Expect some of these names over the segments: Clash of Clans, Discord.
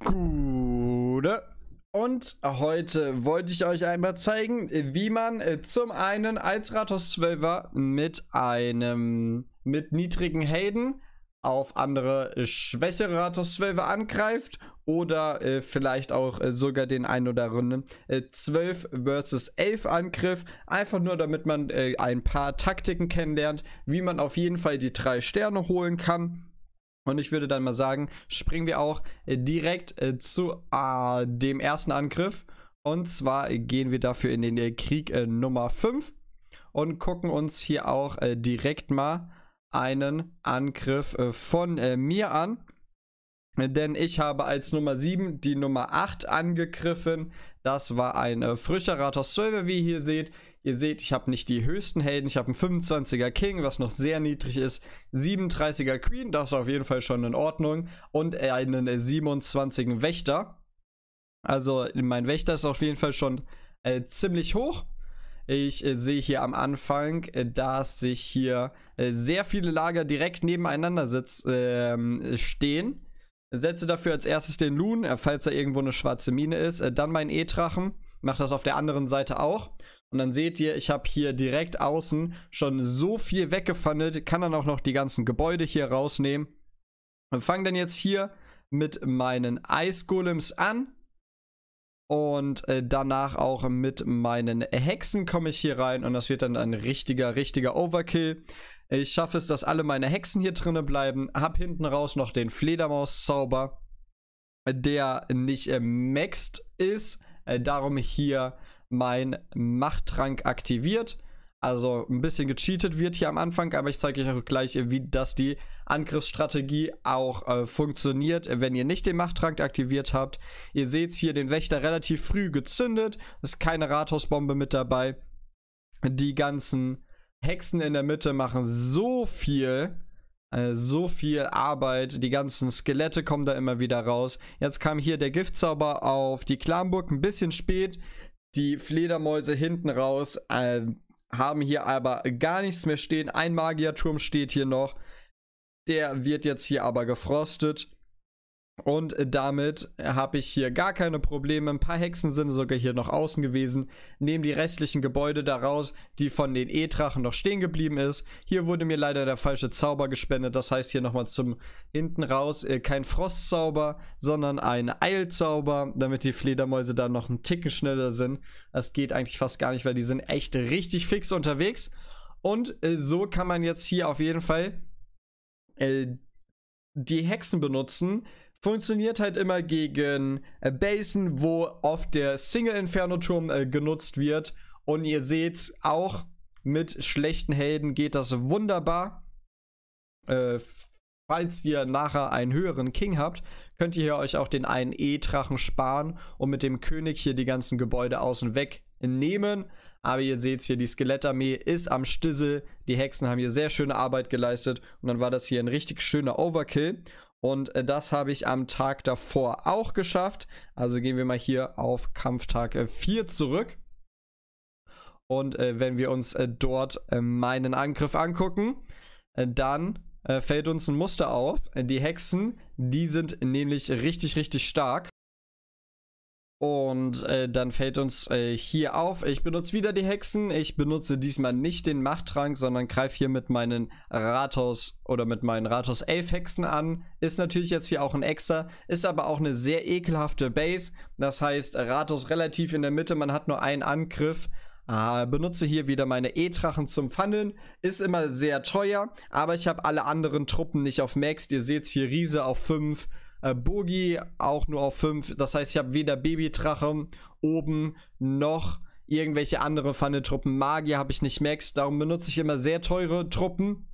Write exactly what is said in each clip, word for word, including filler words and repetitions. Gute. Und heute wollte ich euch einmal zeigen, wie man zum einen als Rathaus zwölfer mit einem mit niedrigen Helden auf andere schwächere Rathaus zwölfer angreift oder äh, vielleicht auch äh, sogar den ein oder anderen äh, zwölf versus elf Angriff. Einfach nur, damit man äh, ein paar Taktiken kennenlernt, wie man auf jeden Fall die drei Sterne holen kann. Und ich würde dann mal sagen, springen wir auch äh, direkt äh, zu äh, dem ersten Angriff. Und zwar äh, gehen wir dafür in den äh, Krieg äh, Nummer fünf und gucken uns hier auch äh, direkt mal einen Angriff äh, von äh, mir an, äh, denn ich habe als Nummer sieben die Nummer acht angegriffen. Das war ein äh, frischer Rathaus zwölfer, wie ihr hier seht. Ihr seht, ich habe nicht die höchsten Helden, ich habe einen fünfundzwanziger King, was noch sehr niedrig ist, siebenunddreißiger Queen, das ist auf jeden Fall schon in Ordnung, und einen äh, siebenundzwanziger Wächter. Also mein Wächter ist auf jeden Fall schon äh, ziemlich hoch. Ich äh, sehe hier am Anfang, äh, dass sich hier äh, sehr viele Lager direkt nebeneinander sitz, äh, stehen. Setze dafür als erstes den Loon, äh, falls da irgendwo eine schwarze Mine ist. Äh, dann meinen E-Drachen, mache das auf der anderen Seite auch. Und dann seht ihr, ich habe hier direkt außen schon so viel weggefunnelt. Kann dann auch noch die ganzen Gebäude hier rausnehmen. Und fange dann jetzt hier mit meinen Eisgolems an. Und äh, danach auch mit meinen Hexen komme ich hier rein. Und das wird dann ein richtiger, richtiger Overkill. Ich schaffe es, dass alle meine Hexen hier drinnen bleiben. Hab hinten raus noch den Fledermaus-Zauber, der nicht äh, maxed ist. Äh, darum hier mein Machttrank aktiviert. Also ein bisschen gecheatet wird hier am Anfang. Aber ich zeige euch auch gleich, wie das die Angriffsstrategie auch äh, funktioniert, wenn ihr nicht den Machttrank aktiviert habt. Ihr seht hier den Wächter relativ früh gezündet. Ist keine Rathausbombe mit dabei. Die ganzen Hexen in der Mitte machen so viel, äh, so viel Arbeit. Die ganzen Skelette kommen da immer wieder raus. Jetzt kam hier der Giftzauber auf die Klamburg ein bisschen spät. Die Fledermäuse hinten raus äh, haben hier aber gar nichts mehr stehen. Ein Magierturm steht hier noch. Der wird jetzt hier aber gefrostet. Und damit habe ich hier gar keine Probleme. Ein paar Hexen sind sogar hier noch außen gewesen. Nehmen die restlichen Gebäude daraus, die von den E-Drachen noch stehen geblieben ist. Hier wurde mir leider der falsche Zauber gespendet. Das heißt hier nochmal zum hinten raus äh, kein Frostzauber, sondern ein Eilzauber, damit die Fledermäuse dann noch einen Ticken schneller sind. Das geht eigentlich fast gar nicht, weil die sind echt richtig fix unterwegs. Und äh, so kann man jetzt hier auf jeden Fall die Hexen benutzen. Funktioniert halt immer gegen äh, Basen, wo oft der Single-Inferno-Turm äh, genutzt wird. Und ihr seht, auch mit schlechten Helden geht das wunderbar. Äh, falls ihr nachher einen höheren King habt, könnt ihr hier euch auch den einen E-Drachen sparen und mit dem König hier die ganzen Gebäude außen wegnehmen. Aber ihr seht hier, die Skelettarmee ist am Stissel. Die Hexen haben hier sehr schöne Arbeit geleistet. Und dann war das hier ein richtig schöner Overkill. Und das habe ich am Tag davor auch geschafft. Also gehen wir mal hier auf Kampftag vier zurück. Und äh, wenn wir uns äh, dort äh, meinen Angriff angucken, äh, dann äh, fällt uns ein Muster auf. Die Hexen, die sind nämlich richtig, richtig stark. Und äh, dann fällt uns äh, hier auf, ich benutze wieder die Hexen. Ich benutze diesmal nicht den Machttrank, sondern greife hier mit meinen Rathaus oder mit meinen Rathaus elf Hexen an. Ist natürlich jetzt hier auch ein Exer, ist aber auch eine sehr ekelhafte Base. Das heißt, Rathaus relativ in der Mitte, man hat nur einen Angriff. Ah, benutze hier wieder meine E-Drachen zum Funneln. Ist immer sehr teuer, aber ich habe alle anderen Truppen nicht auf Max. Ihr seht hier Riese auf fünf. Bogi auch nur auf fünf. Das heißt, ich habe weder Babydrachen oben noch irgendwelche andere Funnel-Truppen. Magier habe ich nicht maxed. Darum benutze ich immer sehr teure Truppen.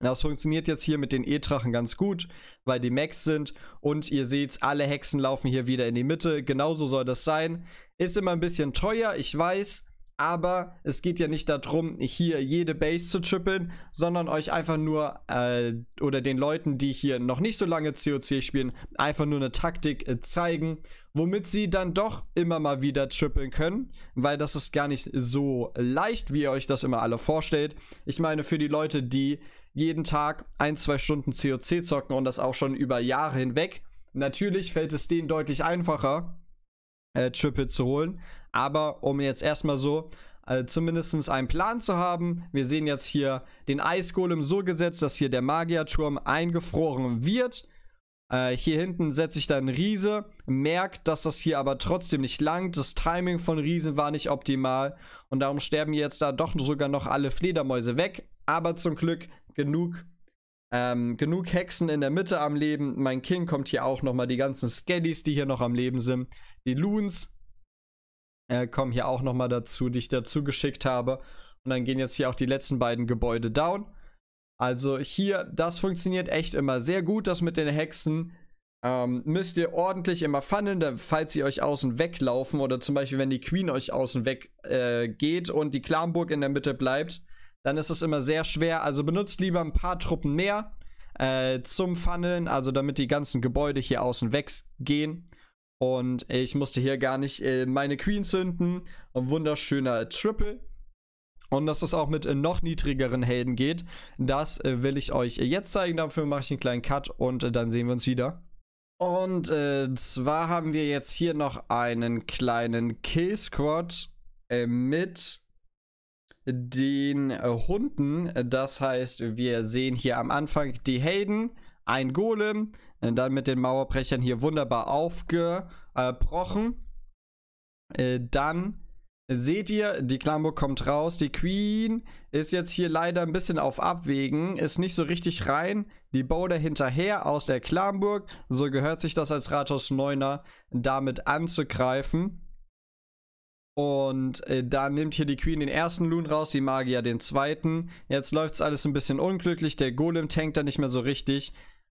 Das funktioniert jetzt hier mit den E-Drachen ganz gut, weil die Max sind. Und ihr seht, alle Hexen laufen hier wieder in die Mitte. Genauso soll das sein. Ist immer ein bisschen teuer, ich weiß. Aber es geht ja nicht darum, hier jede Base zu trippeln, sondern euch einfach nur, äh, oder den Leuten, die hier noch nicht so lange C O C spielen, einfach nur eine Taktik äh, zeigen, womit sie dann doch immer mal wieder trippeln können, weil das ist gar nicht so leicht, wie ihr euch das immer alle vorstellt. Ich meine, für die Leute, die jeden Tag ein, zwei Stunden C O C zocken und das auch schon über Jahre hinweg, Natürlich fällt es denen deutlich einfacher, äh, Triple zu holen. Aber um jetzt erstmal so äh, zumindest einen Plan zu haben. Wir sehen jetzt hier den Eisgolem so gesetzt, dass hier der Magierturm eingefroren wird. Äh, hier hinten setze ich dann Riese, merkt, dass das hier aber trotzdem nicht langt. Das Timing von Riesen war nicht optimal und darum sterben jetzt da doch sogar noch alle Fledermäuse weg. Aber zum Glück genug, ähm, genug Hexen in der Mitte am Leben. Mein King kommt hier auch nochmal, die ganzen Skellies, die hier noch am Leben sind. Die Loons äh, kommen hier auch nochmal dazu, die ich dazu geschickt habe. Und dann gehen jetzt hier auch die letzten beiden Gebäude down. Also hier, das funktioniert echt immer sehr gut, das mit den Hexen. Ähm, müsst ihr ordentlich immer funneln, falls sie euch außen weglaufen oder zum Beispiel, wenn die Queen euch außen weg äh, geht und die Klanburg in der Mitte bleibt, dann ist es immer sehr schwer. Also benutzt lieber ein paar Truppen mehr äh, zum Funneln, also damit die ganzen Gebäude hier außen weggehen. Und ich musste hier gar nicht äh, meine Queen zünden. Ein wunderschöner Triple. Und dass es auch mit noch niedrigeren Helden geht, das will ich euch jetzt zeigen. Dafür mache ich einen kleinen Cut und dann sehen wir uns wieder. Und äh, zwar haben wir jetzt hier noch einen kleinen Kill-Squad äh, mit den äh, Hunden. Das heißt, wir sehen hier am Anfang die Helden, ein Golem, dann mit den Mauerbrechern hier wunderbar aufgebrochen. Äh, dann... Seht ihr, die Klanburg kommt raus, die Queen ist jetzt hier leider ein bisschen auf Abwägen, ist nicht so richtig rein, die Boulder hinterher aus der Klanburg, so gehört sich das als Rathaus Neuner, damit anzugreifen. Und äh, dann nimmt hier die Queen den ersten Loon raus, die Magier den zweiten, jetzt läuft es alles ein bisschen unglücklich, der Golem tankt da nicht mehr so richtig.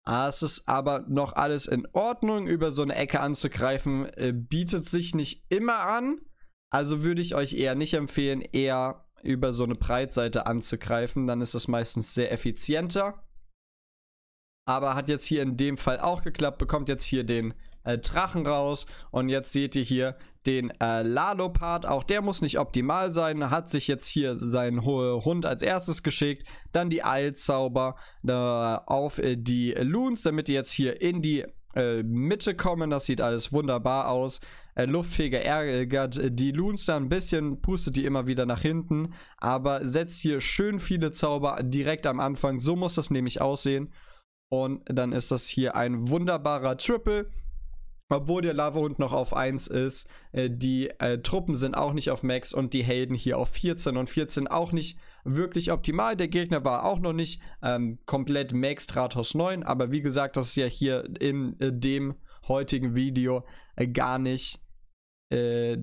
Ah, es ist aber noch alles in Ordnung, über so eine Ecke anzugreifen, äh, bietet sich nicht immer an. Also würde ich euch eher nicht empfehlen, eher über so eine Breitseite anzugreifen. Dann ist es meistens sehr effizienter. Aber hat jetzt hier in dem Fall auch geklappt. Bekommt jetzt hier den äh, Drachen raus. Und jetzt seht ihr hier den äh, Lalopard. Auch der muss nicht optimal sein. Hat sich jetzt hier seinen Hund als erstes geschickt. Dann die Eilzauber äh, auf äh, die Loons, damit die jetzt hier in die äh, Mitte kommen. Das sieht alles wunderbar aus. Luftfeger ärgert die Loons da ein bisschen, pustet die immer wieder nach hinten, aber setzt hier schön viele Zauber direkt am Anfang. So muss das nämlich aussehen. Und dann ist das hier ein wunderbarer Triple, obwohl der Lavahund noch auf eins ist. Die äh, Truppen sind auch nicht auf Max und die Helden hier auf vierzehn und vierzehn auch nicht wirklich optimal. Der Gegner war auch noch nicht ähm, komplett Max Rathaus neun, aber wie gesagt, das ist ja hier in äh, dem heutigen Video äh, gar nicht... Äh,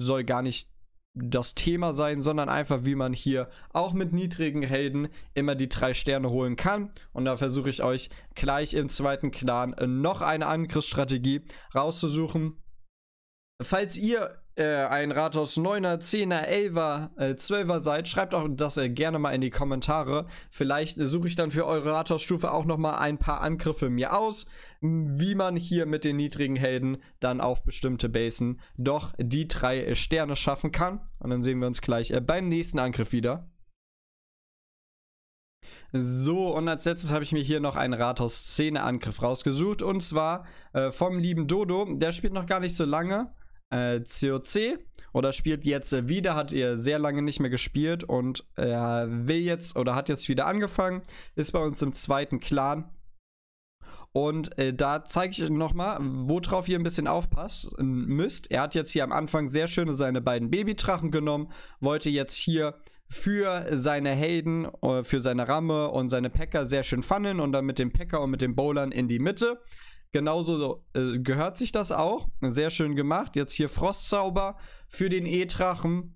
soll gar nicht das Thema sein, sondern einfach, wie man hier auch mit niedrigen Helden immer die drei Sterne holen kann. Und da versuche ich euch gleich im zweiten Clan noch eine Angriffsstrategie rauszusuchen. Falls ihr äh, ein Rathaus neuner, zehner, elfer, äh, zwölfer seid, schreibt auch das äh, gerne mal in die Kommentare. Vielleicht äh, suche ich dann für eure Rathausstufe auch nochmal ein paar Angriffe mir aus, wie man hier mit den niedrigen Helden dann auf bestimmte Basen doch die drei äh, Sterne schaffen kann. Und dann sehen wir uns gleich äh, beim nächsten Angriff wieder. So, und als letztes habe ich mir hier noch einen Rathaus-Szene-Angriff rausgesucht. Und zwar äh, vom lieben Dodo. Der spielt noch gar nicht so lange. Äh, C O C oder spielt jetzt äh, wieder, hat er sehr lange nicht mehr gespielt und äh, will jetzt oder hat jetzt wieder angefangen, ist bei uns im zweiten Clan und äh, da zeige ich euch nochmal, worauf ihr ein bisschen aufpassen müsst. Er hat jetzt hier am Anfang sehr schön seine beiden Babydrachen genommen, wollte jetzt hier für seine Helden, äh, für seine Ramme und seine Päcker sehr schön funneln und dann mit dem Päcker und mit den Bowlern in die Mitte. Genauso äh, gehört sich das auch. Sehr schön gemacht. Jetzt hier Frostzauber für den E-Drachen.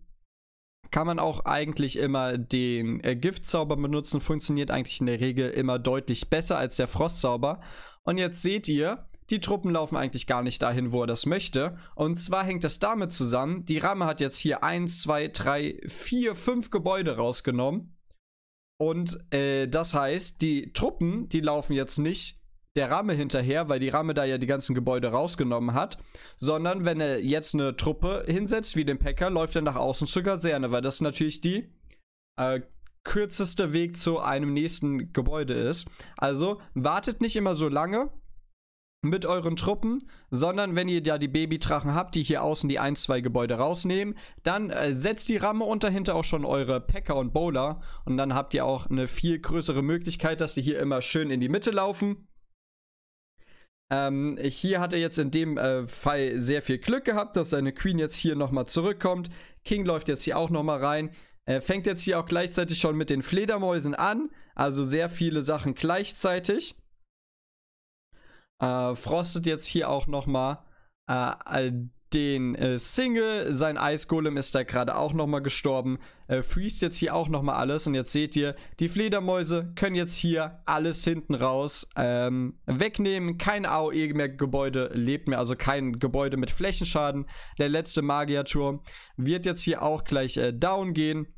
Kann man auch eigentlich immer den äh, Giftzauber benutzen. Funktioniert eigentlich in der Regel immer deutlich besser als der Frostzauber. Und jetzt seht ihr, die Truppen laufen eigentlich gar nicht dahin, wo er das möchte. Und zwar hängt das damit zusammen. Die Ramme hat jetzt hier eins, zwei, drei, vier, fünf Gebäude rausgenommen. Und äh, das heißt, die Truppen, die laufen jetzt nicht der Ramme hinterher, weil die Ramme da ja die ganzen Gebäude rausgenommen hat, sondern wenn er jetzt eine Truppe hinsetzt, wie den Päcker, läuft er nach außen zur Kaserne, weil das natürlich die äh, kürzeste Weg zu einem nächsten Gebäude ist. Also wartet nicht immer so lange, mit euren Truppen, sondern wenn ihr da die Babydrachen habt, die hier außen die ein, zwei Gebäude rausnehmen, dann äh, setzt die Ramme und dahinter auch schon eure Packer und Bowler und dann habt ihr auch eine viel größere Möglichkeit, dass die hier immer schön in die Mitte laufen. Ähm, hier hat er jetzt in dem äh, Fall sehr viel Glück gehabt, dass seine Queen jetzt hier nochmal zurückkommt. King läuft jetzt hier auch nochmal rein. Er fängt jetzt hier auch gleichzeitig schon mit den Fledermäusen an, also sehr viele Sachen gleichzeitig. Äh, frostet jetzt hier auch nochmal äh, den äh, Single, sein Eisgolem ist da gerade auch nochmal gestorben, äh, freest jetzt hier auch nochmal alles und jetzt seht ihr, die Fledermäuse können jetzt hier alles hinten raus ähm, wegnehmen, kein A O E mehr, Gebäude lebt mehr, also kein Gebäude mit Flächenschaden, der letzte Magierturm wird jetzt hier auch gleich äh, down gehen.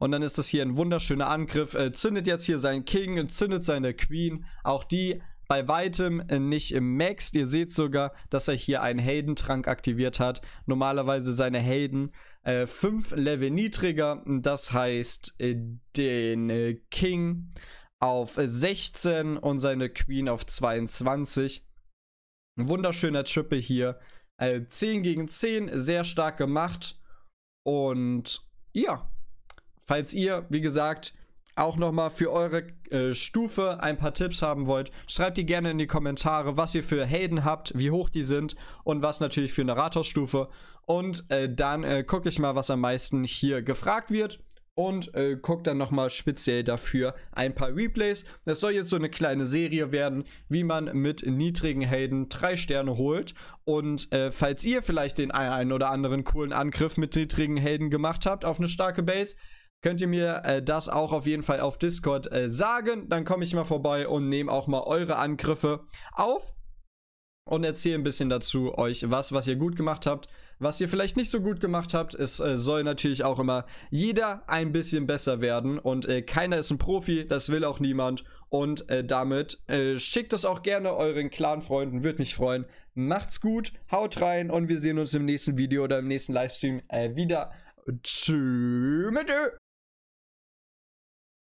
Und dann ist das hier ein wunderschöner Angriff, äh, zündet jetzt hier seinen King und zündet seine Queen, auch die bei weitem nicht im Max. Ihr seht sogar, dass er hier einen Heldentrank aktiviert hat. Normalerweise seine Helden äh, fünf Level niedriger. Das heißt, äh, den äh, King auf sechzehn und seine Queen auf zweiundzwanzig. Ein wunderschöner Triple hier. Äh, zehn gegen zehn, sehr stark gemacht. Und ja, falls ihr, wie gesagt, auch nochmal für eure äh, Stufe ein paar Tipps haben wollt, schreibt die gerne in die Kommentare, was ihr für Helden habt, wie hoch die sind und was natürlich für eine Rathausstufe. Und äh, dann äh, gucke ich mal, was am meisten hier gefragt wird und äh, gucke dann nochmal speziell dafür ein paar Replays. Das soll jetzt so eine kleine Serie werden, wie man mit niedrigen Helden drei Sterne holt. Und äh, falls ihr vielleicht den einen oder anderen coolen Angriff mit niedrigen Helden gemacht habt auf eine starke Base, könnt ihr mir äh, das auch auf jeden Fall auf Discord äh, sagen. Dann komme ich mal vorbei und nehme auch mal eure Angriffe auf und erzähle ein bisschen dazu euch was, was ihr gut gemacht habt, was ihr vielleicht nicht so gut gemacht habt. Es äh, soll natürlich auch immer jeder ein bisschen besser werden und äh, keiner ist ein Profi, das will auch niemand. Und äh, damit äh, schickt es auch gerne euren Clan-Freunden, würde mich freuen. Macht's gut, haut rein und wir sehen uns im nächsten Video oder im nächsten Livestream äh, wieder. Tschüss.